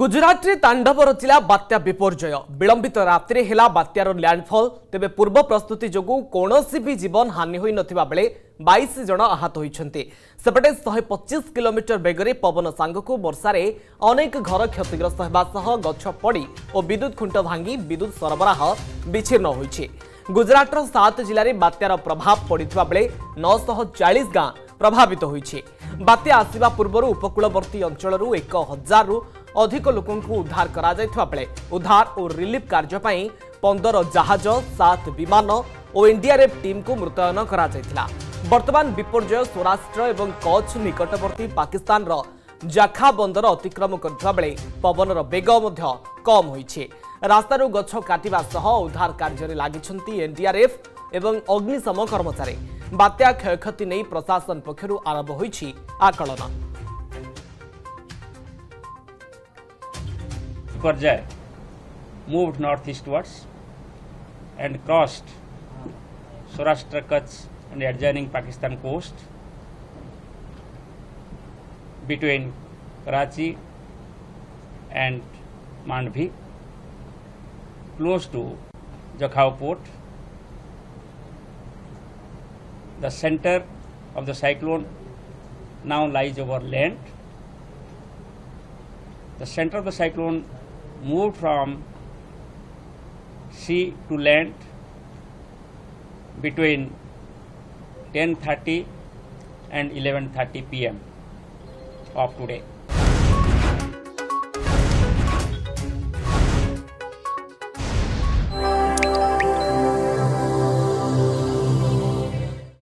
गुजरात रे तांडव रचिला बात्या विपर्जय विलंबित रात्रि हेला बात्यार लैंडफॉल तेबे पूर्व प्रस्तुति जोगु कोनोसी भी जीवन हानि होई नथिबा बेले 22 जण आहत होइछन्ते। सेपटे 125 किलोमीटर बेगरे पवन सांगकु वर्षारे अनेक घर क्षतिग्रस्त हेबा सह गछ पड़ी और विद्युत खुंट भांगी विद्युत सरबराह विच्छिन्न होइछे। गुजरातर 7 जिल्ला रे बात्यार प्रभाव पड़िथिबा बेले 940 गां प्रभावित होइछे। बात्या आसीबा पूर्वरु उपकूलवर्ती अंचलरु 1000 रु अधिक लोकंकु उद्धार करा जायथवा बेले उद्धार और रिलीफ कार्य पई 15 जहाज 7 विमान और एनडीआरएफ टीम को मुतयन करा जायथिला। वर्तमान विपर्जय सौराष्ट्र एवं कच्छ निकटवर्ती पाकिस्तान रो जाखा बंदर अतिक्रम करथवा बेले पवन रो बेग मध्य कम होईछे। रास्तारु गछ काटिबा सह उद्धार कार्य रे लागिछन्ती एनडीआरएफ एवं अग्निशम कर्मचारी। बात्या क्षयक्षति नै प्रशासन पक्षरु आरंभ होईछि आकलन। Biparjoy moved northeastwards and crossed Saurashtra, Kutch and adjoining Pakistan coast between Karachi and Mandvi, close to Jakhau port. The center of the cyclone now lies over land. The center of the cyclone moved from sea to land between 10:30 and 11:30 p.m. of today.